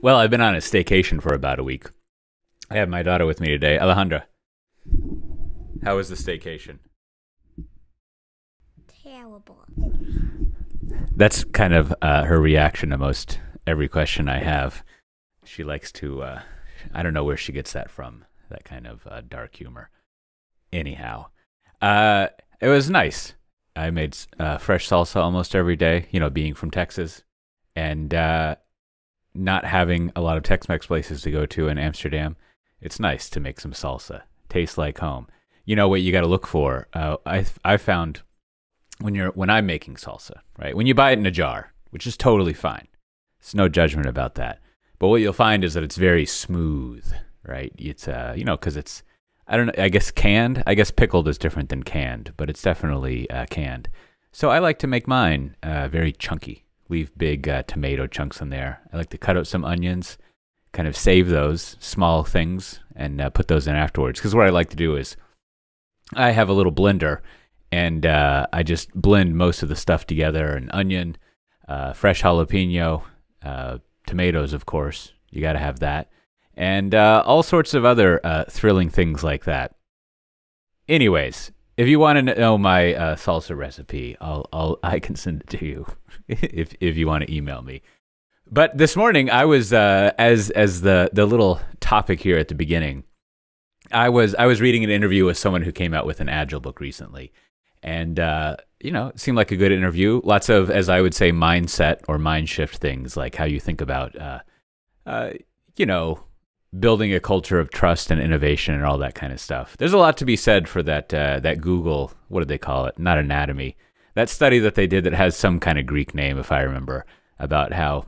Well, I've been on a staycation for about a week. I have my daughter with me today. Alejandra, how was the staycation? Terrible. That's kind of her reaction to most every question I have. She likes to, I don't know where she gets that from, that kind of dark humor. Anyhow, it was nice. I made fresh salsa almost every day, you know, being from Texas, and not having a lot of Tex-Mex places to go to in Amsterdam. It's nice to make some salsa. Tastes like home. You know what you got to look for. I found when I'm making salsa, right? When you buy it in a jar, which is totally fine. There's no judgment about that. But what you'll find is that it's very smooth, right? It's you know, because it's, I don't know, I guess canned. I guess pickled is different than canned, but it's definitely canned. So I like to make mine very chunky. Leave big tomato chunks in there. I like to cut out some onions, kind of save those small things, and put those in afterwards. Because what I like to do is I have a little blender, and I just blend most of the stuff together, an onion, fresh jalapeno, tomatoes, of course. You got to have that. And all sorts of other thrilling things like that. Anyways, if you want to know my salsa recipe, I can send it to you if you want to email me. But this morning, I was as the little topic here at the beginning, I was reading an interview with someone who came out with an Agile book recently, and you know, it seemed like a good interview. Lots of, as I would say, mindset or mind shift things, like how you think about you know, building a culture of trust and innovation and all that kind of stuff. There's a lot to be said for that, that Google, what do they call it? Not anatomy. That study that they did that has some kind of Greek name, if I remember, about how,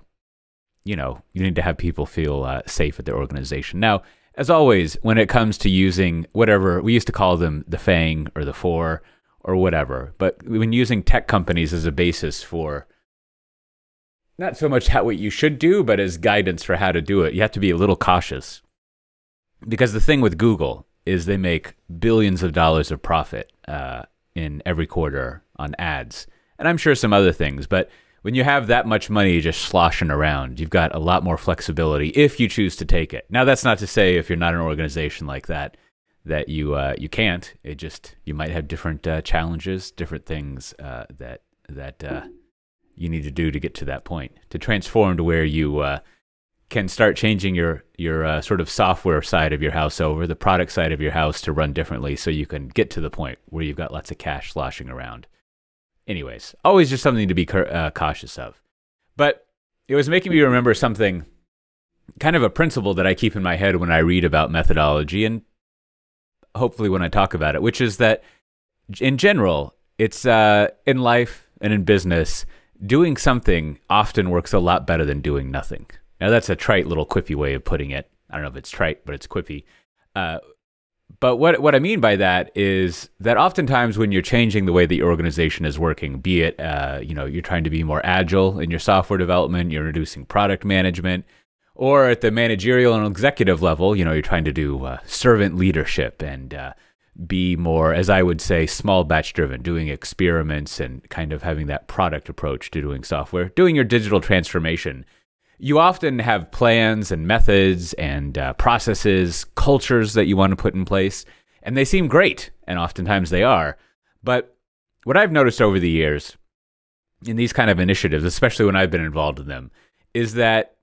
you know, you need to have people feel safe at their organization. Now, as always, when it comes to using whatever, we used to call them the FANG or the four or whatever, but when using tech companies as a basis for not so much what you should do, but as guidance for how to do it, you have to be a little cautious. Because the thing with Google is they make billions of dollars of profit in every quarter on ads. And I'm sure some other things, but when you have that much money just sloshing around, you've got a lot more flexibility if you choose to take it. Now, that's not to say if you're not an organization like that, that you, you can't. It just, you might have different challenges, different things that you need to do to get to that point, to transform to where you can start changing your sort of software side of your house over, the product side of your house to run differently so you can get to the point where you've got lots of cash sloshing around. Anyways, always just something to be cautious of. But it was making me remember something, kind of a principle that I keep in my head when I read about methodology and hopefully when I talk about it, which is that in general, it's in life and in business, doing something often works a lot better than doing nothing. Now, that's a trite little quippy way of putting it. I don't know if it's trite, but it's quippy. But what I mean by that is that oftentimes when you're changing the way that your organization is working, be it, you know, you're trying to be more agile in your software development, you're reducing product management, or at the managerial and executive level, you know, you're trying to do servant leadership and be more, as I would say, small batch driven, doing experiments and kind of having that product approach to doing software, doing your digital transformation. You often have plans and methods and processes, cultures that you want to put in place, and they seem great, and oftentimes they are. But what I've noticed over the years in these kind of initiatives, especially when I've been involved in them, is that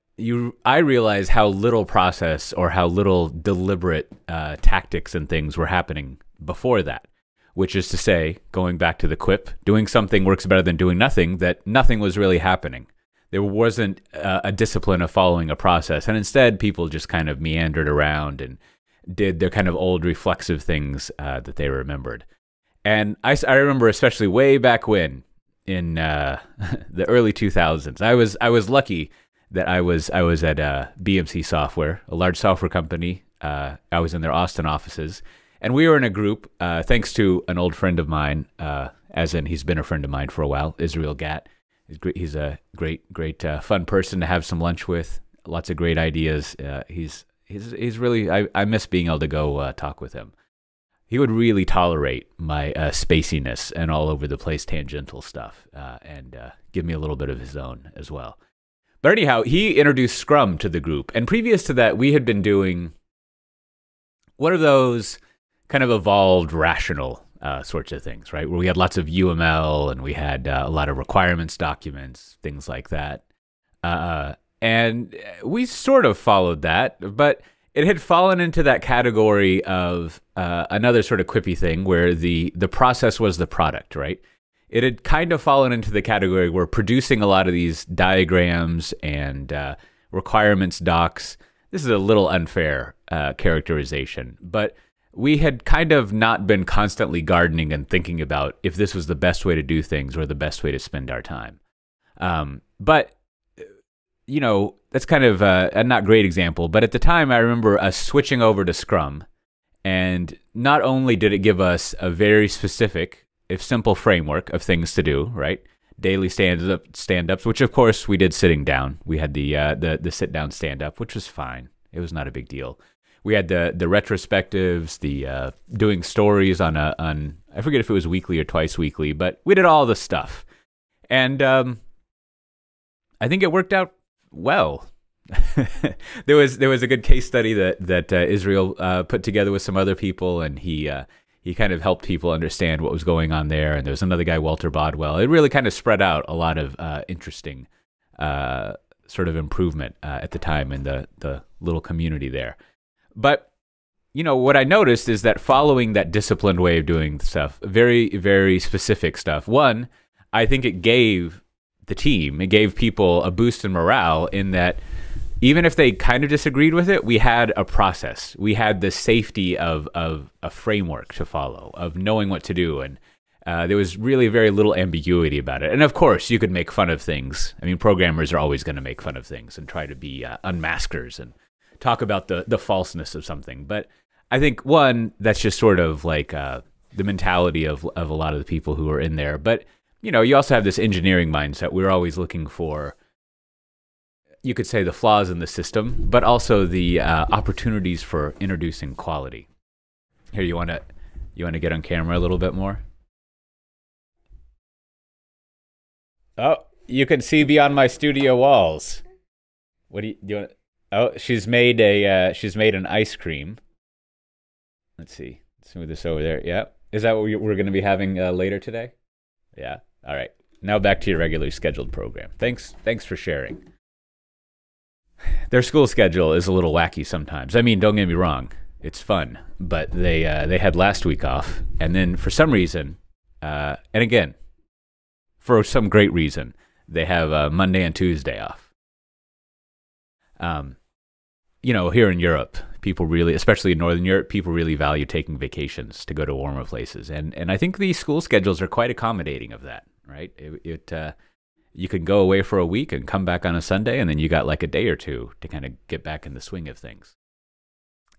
I realize how little process or how little deliberate tactics and things were happening before that, which is to say, going back to the quip, doing something works better than doing nothing, that nothing was really happening. There wasn't a discipline of following a process, and instead people just kind of meandered around and did their kind of old reflexive things that they remembered. And I remember especially way back when, in the early 2000s, I was lucky that I was at BMC Software, a large software company. I was in their Austin offices, and we were in a group, thanks to an old friend of mine, as in he's been a friend of mine for a while, Israel Gat. He's a great, fun person to have some lunch with. Lots of great ideas. He's really, I miss being able to go talk with him. He would really tolerate my spaciness and all over the place tangential stuff, and give me a little bit of his own as well. But anyhow, he introduced Scrum to the group. And previous to that, we had been doing one of those kind of evolved rational sorts of things, right? Where we had lots of UML and we had a lot of requirements documents, things like that. And we sort of followed that, but it had fallen into that category of another sort of quippy thing where the process was the product, right? It had kind of fallen into the category where producing a lot of these diagrams and requirements docs. This is a little unfair characterization, but we had kind of not been constantly gardening and thinking about if this was the best way to do things or the best way to spend our time. But, you know, that's kind of a not great example. But at the time, I remember us switching over to Scrum. And not only did it give us a very specific, if simple, framework of things to do, right? Daily stand-ups, which of course we did sitting down. We had the sit-down stand-up, which was fine. It was not a big deal. We had the retrospectives, the doing stories on I forget if it was weekly or twice weekly, but we did all the stuff. And I think it worked out well. There was a good case study that Israel put together with some other people, and he kind of helped people understand what was going on there. And there was another guy, Walter Bodwell. It really kind of spread out a lot of interesting sort of improvement at the time in the little community there. But, you know, what I noticed is that following that disciplined way of doing stuff, very, very specific stuff, one, I think it gave the team, it gave people a boost in morale in that even if they kind of disagreed with it, we had a process. We had the safety of a framework to follow, of knowing what to do. And there was really very little ambiguity about it. And of course, you could make fun of things. I mean, programmers are always going to make fun of things and try to be unmaskers and talk about the falseness of something. But I think, one, that's just sort of like the mentality of a lot of the people who are in there. But, you know, you also have this engineering mindset. We're always looking for, you could say, the flaws in the system, but also the opportunities for introducing quality. Here, you want to get on camera a little bit more? Oh, you can see beyond my studio walls. What do you want? Oh, she's made an ice cream. Let's move this over there. Yeah, is that what we're going to be having later today? Yeah. All right. Now back to your regularly scheduled program. Thanks for sharing. Their school schedule is a little wacky sometimes. I mean, don't get me wrong, it's fun, but they had last week off, and then for some reason, and again, for some great reason, they have Monday and Tuesday off. You know, here in Europe, people really, especially in Northern Europe, people really value taking vacations to go to warmer places, and I think the school schedules are quite accommodating of that, right? You can go away for a week and come back on a Sunday, and then you got like a day or two to kind of get back in the swing of things.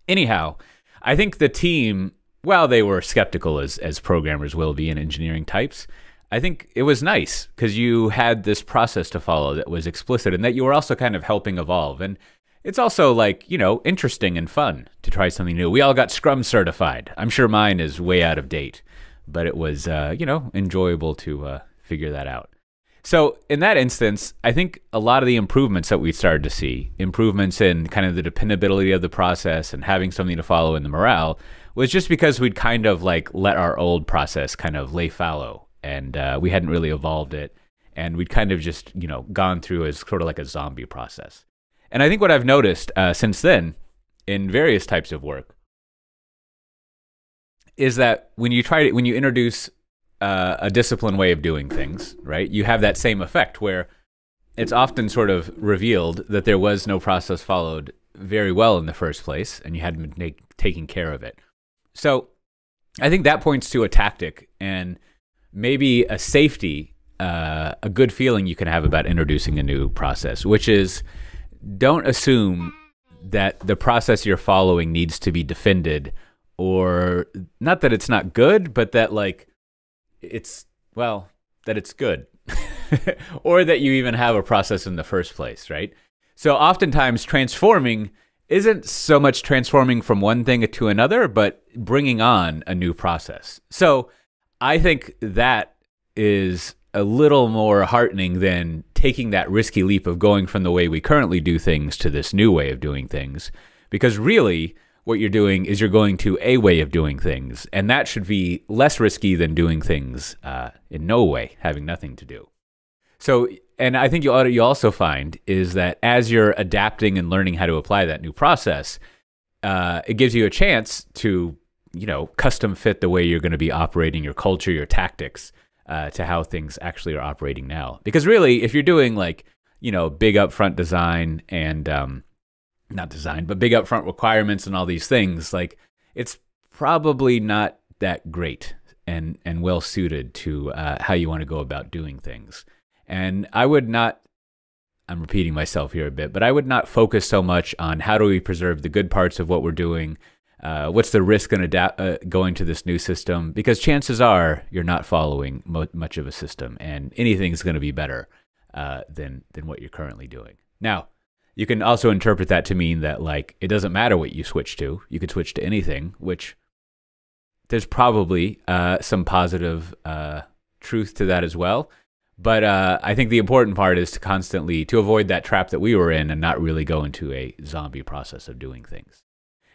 Anyhow, I think the team, while they were skeptical as programmers will be and engineering types, I think it was nice because you had this process to follow that was explicit and that you were also kind of helping evolve. And it's also like, you know, interesting and fun to try something new. We all got Scrum certified. I'm sure mine is way out of date, but it was, you know, enjoyable to figure that out. So in that instance, I think a lot of the improvements that we started to see, improvements in kind of the dependability of the process and having something to follow in the morale, was just because we'd kind of like let our old process kind of lay fallow, and we hadn't really evolved it, and we'd kind of just, you know, gone through as sort of like a zombie process. And I think what I've noticed since then in various types of work is that when you introduce a disciplined way of doing things, right? You have that same effect where it's often sort of revealed that there was no process followed very well in the first place, and you hadn't been taking care of it. So I think that points to a tactic and maybe a safety, a good feeling you can have about introducing a new process, which is don't assume that the process you're following needs to be defended, or not that it's not good, but that like, that it's good or that you even have a process in the first place, right? So oftentimes transforming isn't so much transforming from one thing to another, but bringing on a new process. So I think that is a little more heartening than taking that risky leap of going from the way we currently do things to this new way of doing things, because really what you're doing is you're going to a way of doing things, and that should be less risky than doing things in no way, having nothing to do. So, and I think you also find is that as you're adapting and learning how to apply that new process, it gives you a chance to, you know, custom fit the way you're going to be operating your culture, your tactics, to how things actually are operating now. Because really, if you're doing like, you know, big upfront design and not design, but big upfront requirements and all these things, like it's probably not that great and well suited to how you want to go about doing things. And I would not, I'm repeating myself here a bit, but I would not focus so much on how do we preserve the good parts of what we're doing. What's the risk in going to this new system? Because chances are you're not following much of a system, and anything's going to be better than what you're currently doing. Now, you can also interpret that to mean that, like, it doesn't matter what you switch to. You could switch to anything, which there's probably some positive truth to that as well. But I think the important part is to constantly, to avoid that trap that we were in and not really go into a zombie process of doing things.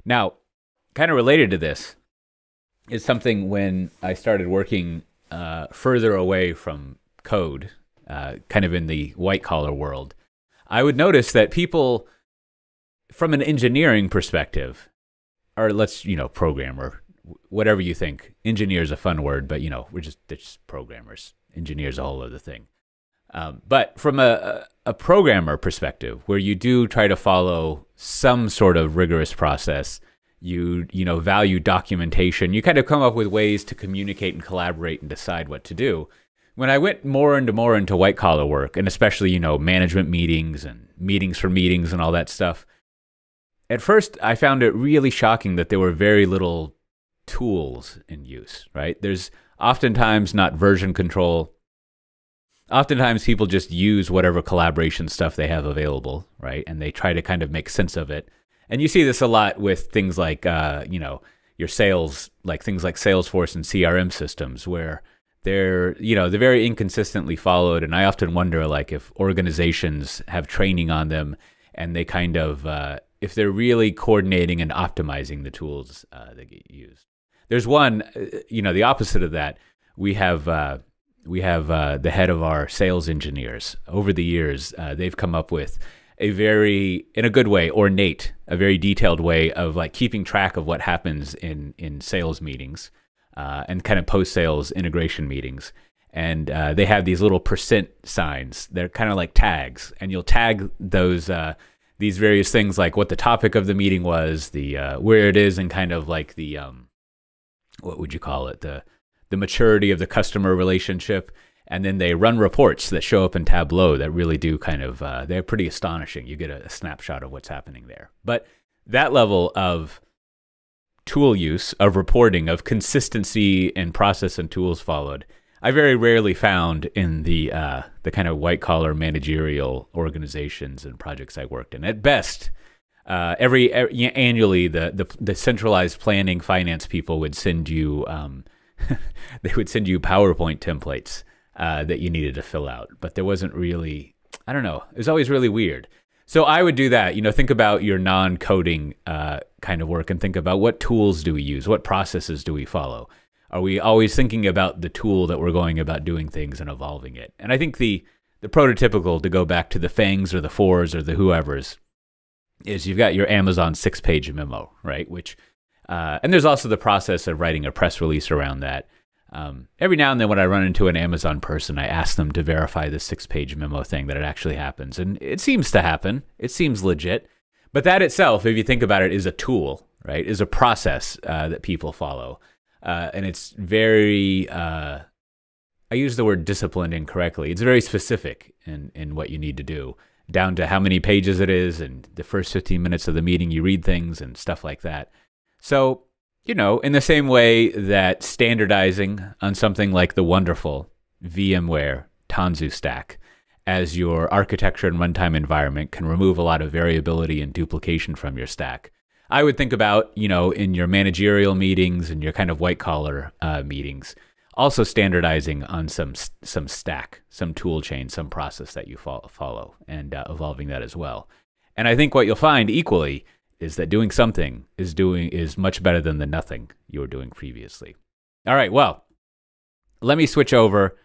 Now, kind of related to this is something when I started working further away from code, kind of in the white-collar world, I would notice that people, from an engineering perspective, or let's, you know, programmer, whatever you think. Engineer is a fun word, but, you know, they're just programmers. Engineer's a whole other thing. But from a programmer perspective, where you do try to follow some sort of rigorous process, you know, value documentation, you kind of come up with ways to communicate and collaborate and decide what to do. When I went more into white collar work, and especially, you know, management meetings and meetings for meetings and all that stuff, at first I found it really shocking that there were very little tools in use, right? There's oftentimes not version control. Oftentimes people just use whatever collaboration stuff they have available, right? And they try to kind of make sense of it. And you see this a lot with things like, you know, your sales, like things like Salesforce and CRM systems, where they're, you know, they're very inconsistently followed. And I often wonder, like, if organizations have training on them and they kind of, if they're really coordinating and optimizing the tools that get used. There's one, you know, the opposite of that. We have the head of our sales engineers. Over the years, they've come up with a very, in a good way, ornate, a very detailed way of, like, keeping track of what happens in sales meetings and kind of post-sales integration meetings. And they have these little percent signs. They're kind of like tags, and you'll tag those these various things, like what the topic of the meeting was, the where it is, and kind of like the what would you call it, the maturity of the customer relationship. And then they run reports that show up in Tableau that really do kind of, they're pretty astonishing. You get a snapshot of what's happening there. But that level of tool use, of reporting, of consistency and process and tools followed, I very rarely found in the kind of white-collar managerial organizations and projects I worked in. At best, annually, the centralized planning finance people would send you, they would send you PowerPoint templates that you needed to fill out, but there wasn't really, I don't know, it was always really weird. So I would do that, you know, think about your non-coding kind of work and think about what tools do we use? What processes do we follow? Are we always thinking about the tool that we're going about doing things and evolving it? And I think the prototypical, to go back to the Fangs or the Fours or the whoever's, is you've got your Amazon 6-page memo, right? Which, and there's also the process of writing a press release around that. Every now and then when I run into an Amazon person, I ask them to verify the 6-page memo thing, that it actually happens. And it seems to happen. It seems legit. But that itself, if you think about it, is a tool, right? Is a process that people follow. And it's very, I use the word disciplined incorrectly. It's very specific in what you need to do, down to how many pages it is and the first 15 minutes of the meeting you read things and stuff like that. So, you know, in the same way that standardizing on something like the wonderful VMware Tanzu stack as your architecture and runtime environment can remove a lot of variability and duplication from your stack, I would think about, you know, in your managerial meetings and your kind of white-collar meetings, also standardizing on some stack, some tool chain, some process that you follow, and evolving that as well. And I think what you'll find equally is that doing something is much better than the nothing you were doing previously. All right, well, let me switch over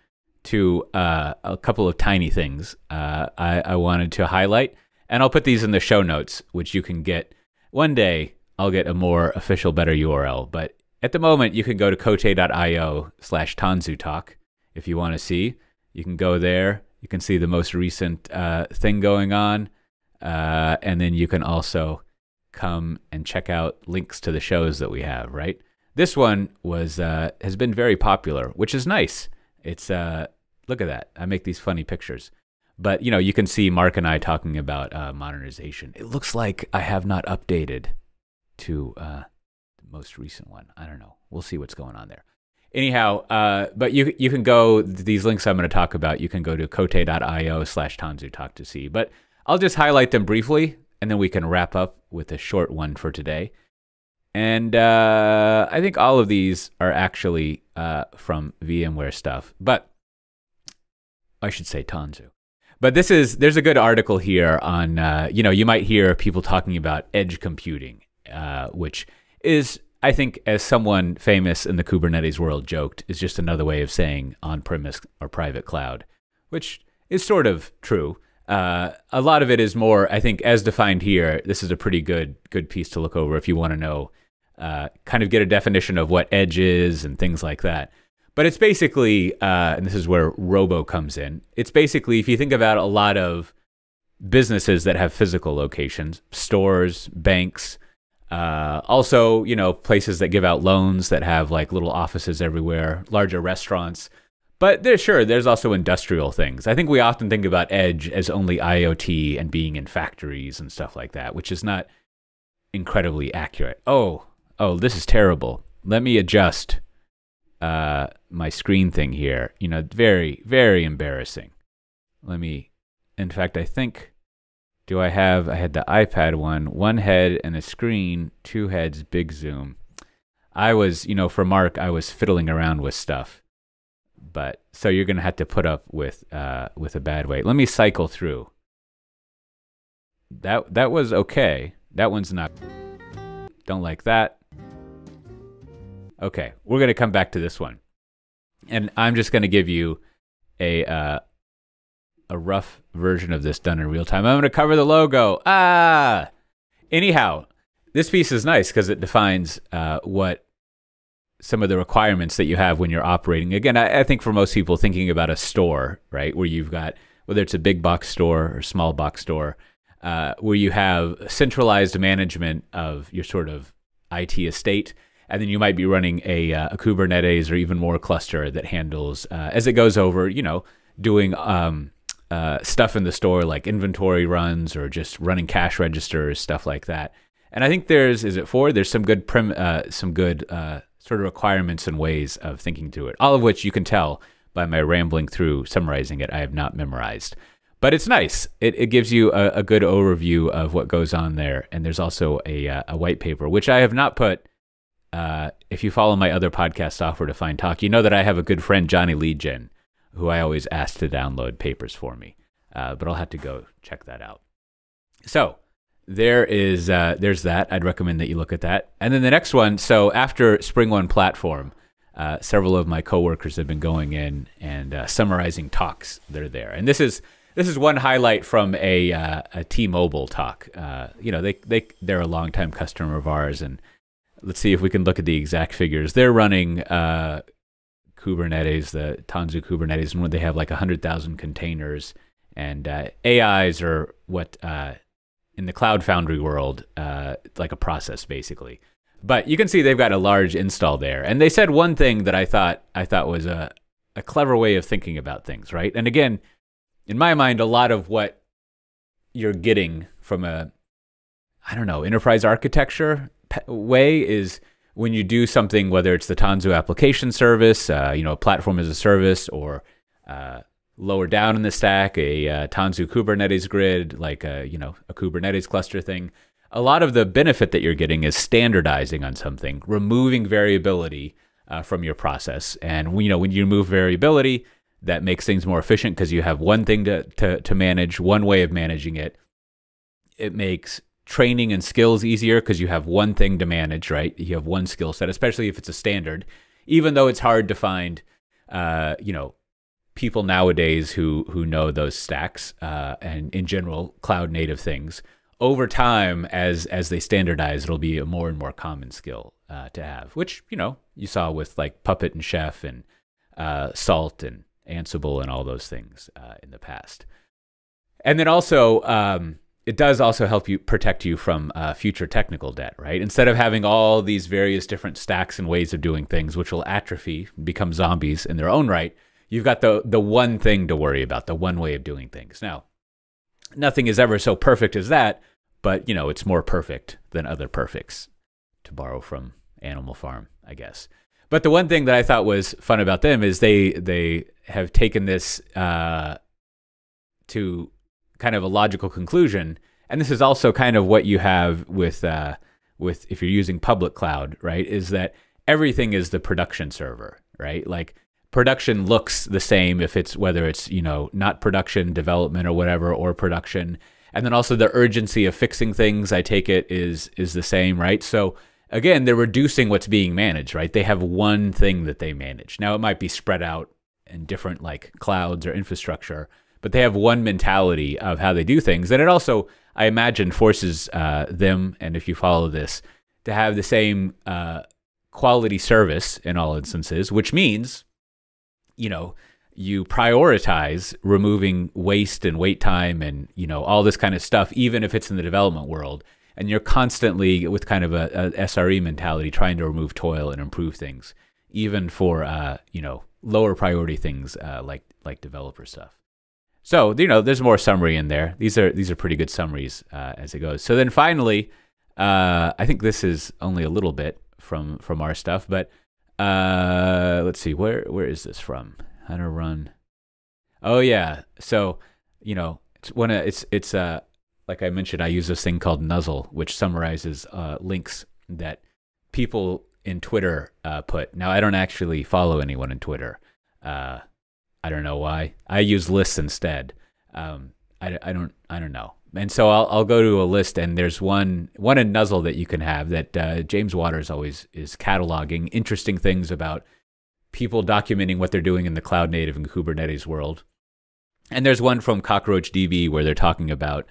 to a couple of tiny things I wanted to highlight, and I'll put these in the show notes, which you can get. One day I'll get a more official, better URL, but at the moment you can go to kote.io/tanzutalk if you want to see. You can go there, you can see the most recent thing going on, and then you can also come and check out links to the shows that we have, right? This one was has been very popular, which is nice. It's look at that. I make these funny pictures. But you know, you can see Mark and I talking about modernization. It looks like I have not updated to the most recent one. I don't know. We'll see what's going on there. Anyhow, but you can go, these links I'm going to talk about, you can go to kote.io/tanzutalk to see. But I'll just highlight them briefly, and then we can wrap up with a short one for today. And I think all of these are actually from VMware stuff, but I should say Tanzu. But this is, there's a good article here on, you know, you might hear people talking about edge computing, which is, I think, as someone famous in the Kubernetes world joked, is just another way of saying on-premise or private cloud, which is sort of true. A lot of it is more, I think, as defined here. This is a pretty good piece to look over if you want to know, kind of get a definition of what edge is and things like that. But it's basically, and this is where robo comes in, it's basically, if you think about a lot of businesses that have physical locations, stores, banks, also, you know, places that give out loans that have like little offices everywhere, larger restaurants. But there's also industrial things. I think we often think about edge as only IoT and being in factories and stuff like that, which is not incredibly accurate. Oh, this is terrible. Let me adjust my screen thing here. You know, very, very embarrassing. Let me, in fact, I think, I had the iPad one head and a screen, two heads, big zoom. I was, you know, for Mark, I was fiddling around with stuff. But, so you're gonna have to put up with a bad way. Let me cycle through. That was okay. That one's not, don't like that. Okay, we're going to come back to this one. And I'm just going to give you a rough version of this done in real time. I'm going to cover the logo. Anyhow, this piece is nice because it defines what some of the requirements that you have when you're operating. Again, I think for most people thinking about a store, right, where you've got, whether it's a big box store or small box store, where you have centralized management of your sort of IT estate, and then you might be running a Kubernetes or even more cluster that handles, as it goes over, you know, doing stuff in the store like inventory runs or just running cash registers, stuff like that. And I think there's some good sort of requirements and ways of thinking through it, all of which you can tell by my rambling through summarizing it. I have not memorized, but it's nice. It gives you a good overview of what goes on there. And there's also a white paper, which I have not put. If you follow my other podcast, Software Defined Talk, you know that I have a good friend, Johnny Legion, who I always ask to download papers for me. But I'll have to go check that out. So there's that. I'd recommend that you look at that. And then the next one, so after Spring One Platform, several of my coworkers have been going in and summarizing talks that are there. And this is one highlight from a T-Mobile talk. You know, they're a longtime customer of ours, and let's see if we can look at the exact figures. They're running Kubernetes, the Tanzu Kubernetes, and they have like 100,000 containers. And AIs are what, in the Cloud Foundry world, like a process basically. But you can see they've got a large install there. And they said one thing that I thought was a clever way of thinking about things, right? And again, in my mind, a lot of what you're getting from a, I don't know, enterprise architecture way is when you do something, whether it's the Tanzu Application Service, you know, a platform as a service, or lower down in the stack, a Tanzu Kubernetes Grid, like you know, a Kubernetes cluster thing. A lot of the benefit that you're getting is standardizing on something, removing variability, from your process. And you know, when you remove variability, that makes things more efficient because you have one thing to manage, one way of managing it. It makes training and skills easier because you have one thing to manage, right? You have one skill set, especially if it's a standard, even though it's hard to find, you know, people nowadays who know those stacks and in general, cloud native things. Over time, as they standardize, it'll be a more and more common skill to have, which, you know, you saw with like Puppet and Chef and Salt and Ansible and all those things in the past. And then also, it does also help you protect you from future technical debt, right? Instead of having all these various different stacks and ways of doing things, which will atrophy, become zombies in their own right, you've got the one thing to worry about, the one way of doing things. Now, nothing is ever so perfect as that, but you know, it's more perfect than other perfects, to borrow from Animal Farm, I guess. But the one thing that I thought was fun about them is they have taken this to kind of a logical conclusion, and this is also kind of what you have with if you're using public cloud, right? Is that everything is the production server, right? Like production looks the same if it's whether it's, you know, not production, development or whatever, or production, and then also the urgency of fixing things, I take it, is the same, right? So again, they're reducing what's being managed, right? They have one thing that they manage. Now it might be spread out in different like clouds or infrastructure, but they have one mentality of how they do things. And it also, I imagine, forces them, and if you follow this, to have the same quality service in all instances, which means, you know, you prioritize removing waste and wait time and, you know, all this kind of stuff, even if it's in the development world. And you're constantly with kind of a SRE mentality, trying to remove toil and improve things, even for, you know, lower priority things like developer stuff. So, you know, there's more summary in there. These are pretty good summaries as it goes. So then finally, I think this is only a little bit from our stuff, but let's see, where is this from? How to run? Oh yeah, so you know, it's like I mentioned, I use this thing called Nuzzle, which summarizes links that people in Twitter put. Now I don't actually follow anyone in Twitter. I don't know why. I use lists instead. I don't know. And so I'll go to a list, and there's one in Nuzzle that you can have that James Waters always is cataloging interesting things about people documenting what they're doing in the cloud native and Kubernetes world. And there's one from CockroachDB where they're talking about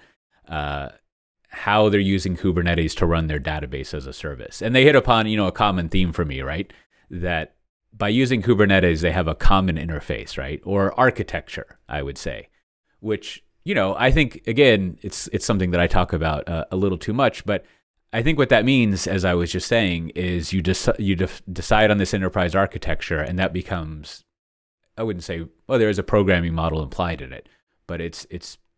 how they're using Kubernetes to run their database as a service. And they hit upon, you know, a common theme for me, right? That by using Kubernetes, they have a common interface, right? Or architecture, I would say, which, you know, I think, again, it's something that I talk about a little too much, but I think what that means, as I was just saying, is you decide on this enterprise architecture, and that becomes, I wouldn't say, well, there is a programming model implied in it, but it's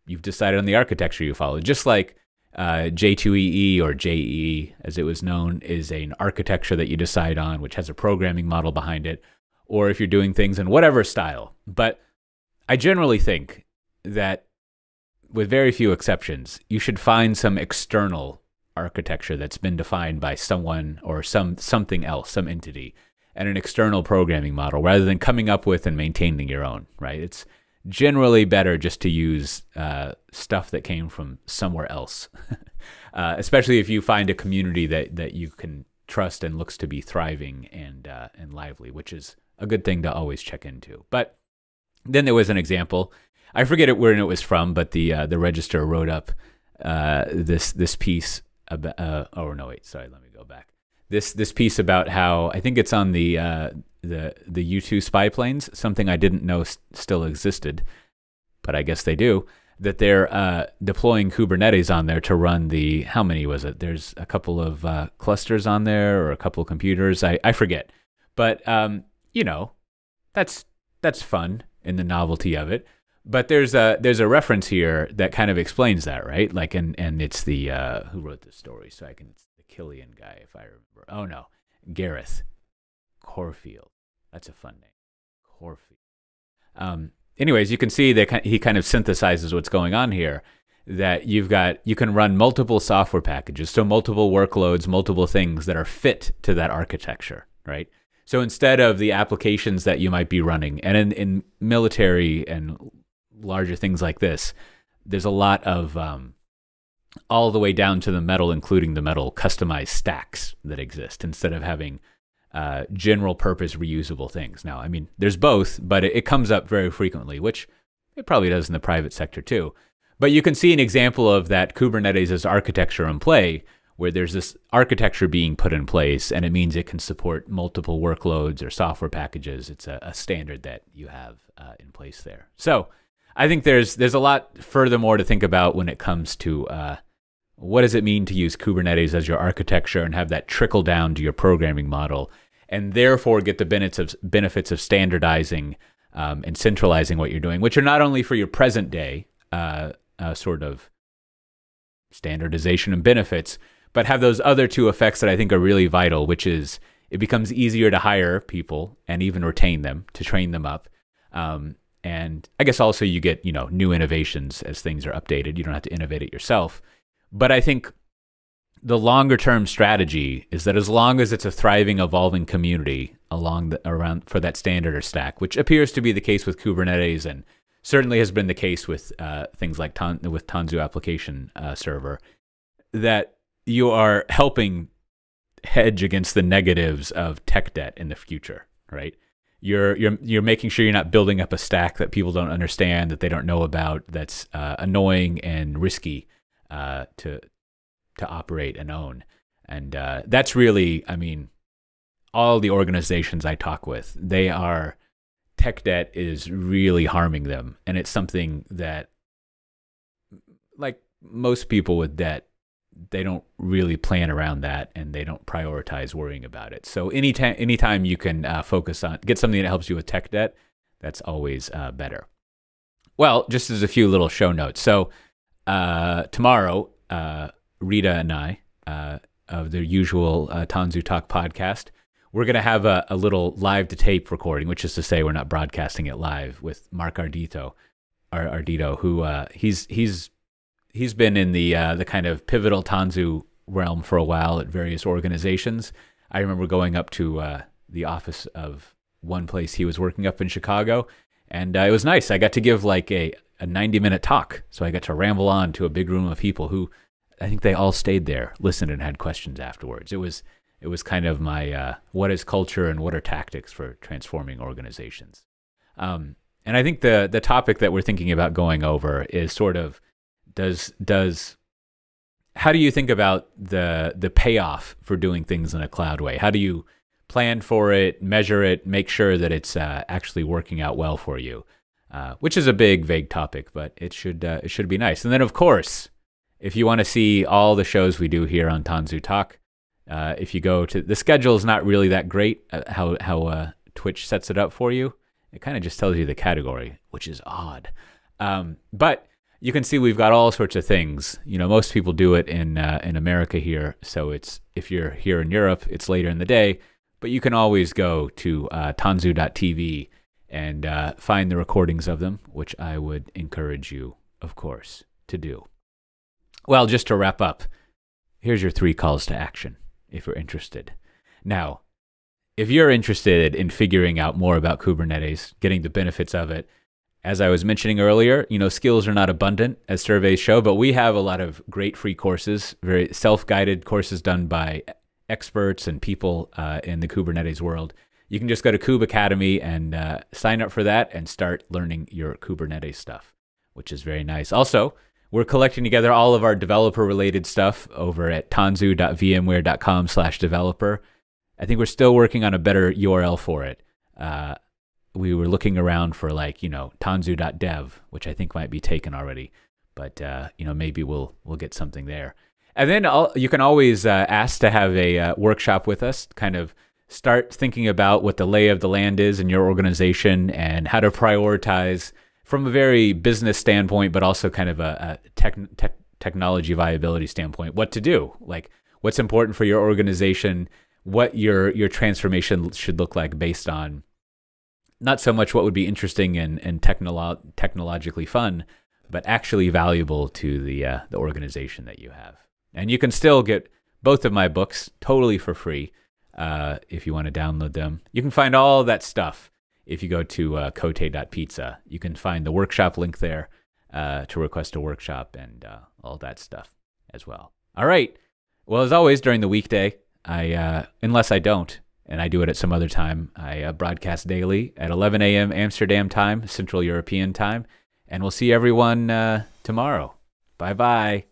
you've decided on the architecture you follow. Just like J2EE or JEE, as it was known, is an architecture that you decide on, which has a programming model behind it, or if you're doing things in whatever style. But I generally think that, with very few exceptions, you should find some external architecture that's been defined by someone or something else, some entity, and an external programming model, rather than coming up with and maintaining your own, right? It's generally better just to use stuff that came from somewhere else, especially if you find a community that you can trust and looks to be thriving and lively, which is a good thing to always check into. But then there was an example. I forget where it was from, but the Register wrote up this piece about. Oh no, wait, sorry, let me go back. This piece about how, I think it's on the U2 spy planes, something I didn't know still existed, but I guess they do, that they're deploying Kubernetes on there to run the, how many was it? There's a couple of clusters on there, or a couple of computers, I forget. But, you know, that's fun in the novelty of it. But there's a reference here that kind of explains that, right? Like, and it's the, who wrote this story? So I can, it's the Killian guy, if I remember. Oh no, Gareth Corfield. That's a fun name, Corfield. Anyways, you can see that he kind of synthesizes what's going on here, that you can run multiple software packages, so multiple workloads, multiple things that are fit to that architecture, right? So instead of the applications that you might be running, and in military and larger things like this, there's a lot of all the way down to the metal, including the metal, customized stacks that exist instead of having general purpose reusable things. Now, I mean, there's both, but it comes up very frequently, which it probably does in the private sector too. But you can see an example of that Kubernetes as architecture in play, where there's this architecture being put in place, and it means it can support multiple workloads or software packages. It's a standard that you have in place there. So I think there's a lot furthermore to think about when it comes to what does it mean to use Kubernetes as your architecture and have that trickle down to your programming model, and therefore get the benefits of standardizing and centralizing what you're doing, which are not only for your present day sort of standardization and benefits, but have those other two effects that I think are really vital, which is it becomes easier to hire people and even retain them, to train them up. And I guess also you get, you know, new innovations as things are updated. You don't have to innovate it yourself. But I think the longer term strategy is that as long as it's a thriving, evolving community around for that standard or stack, which appears to be the case with Kubernetes and certainly has been the case with things like Tanzu Application Server, that you are helping hedge against the negatives of tech debt in the future, right? You're making sure you're not building up a stack that people don't understand, that they don't know about, that's annoying and risky to operate and own. And that's really, I mean, all the organizations I talk with, they are, tech debt is really harming them. And it's something that, like most people with debt, they don't really plan around that, and they don't prioritize worrying about it. So anytime you can focus on, get something that helps you with tech debt, that's always better. Well, just as a few little show notes. So tomorrow, Rita and I, of the usual Tanzu Talk podcast, we're going to have a little live-to-tape recording, which is to say we're not broadcasting it live, with Mark Ardito, who he's been in the kind of pivotal Tanzu realm for a while at various organizations. I remember going up to the office of one place he was working up in Chicago, and it was nice. I got to give like a 90-minute talk, so I got to ramble on to a big room of people who, I think they all stayed there, listened, and had questions afterwards. It was kind of my what is culture and what are tactics for transforming organizations. And I think the topic that we're thinking about going over is sort of, how do you think about the payoff for doing things in a cloud way? How do you plan for it, measure it, make sure that it's actually working out well for you? Which is a big, vague topic, but it should be nice. And then, of course, if you want to see all the shows we do here on Tanzu Talk, if you go to, the schedule is not really that great how Twitch sets it up for you. It kind of just tells you the category, which is odd. But you can see we've got all sorts of things. You know, most people do it in America here, so it's, if you're here in Europe, it's later in the day. But you can always go to tanzu.tv and find the recordings of them, which I would encourage you, of course, to do. Well, just to wrap up, here's your 3 calls to action if you're interested. Now, if you're interested in figuring out more about Kubernetes, getting the benefits of it, as I was mentioning earlier, you know, skills are not abundant, as surveys show, but we have a lot of great free courses, very self-guided courses done by experts and people in the Kubernetes world. You can just go to Kube Academy and sign up for that and start learning your Kubernetes stuff, which is very nice. Also, we're collecting together all of our developer-related stuff over at tanzu.vmware.com/developer. I think we're still working on a better URL for it. We were looking around for, like, you know, tanzu.dev, which I think might be taken already, but you know, maybe we'll get something there. And then you can always ask to have a workshop with us, kind of start thinking about what the lay of the land is in your organization and how to prioritize from a very business standpoint, but also kind of a technology viability standpoint, what to do, like what's important for your organization, what your transformation should look like based on not so much what would be interesting and technologically fun, but actually valuable to the organization that you have. And you can still get both of my books totally for free. if you want to download them. You can find all that stuff if you go to kote.pizza. You can find the workshop link there to request a workshop and all that stuff as well. All right. Well, as always, during the weekday, unless I don't, and I do it at some other time, I broadcast daily at 11 a.m. Amsterdam time, Central European time, and we'll see everyone tomorrow. Bye-bye.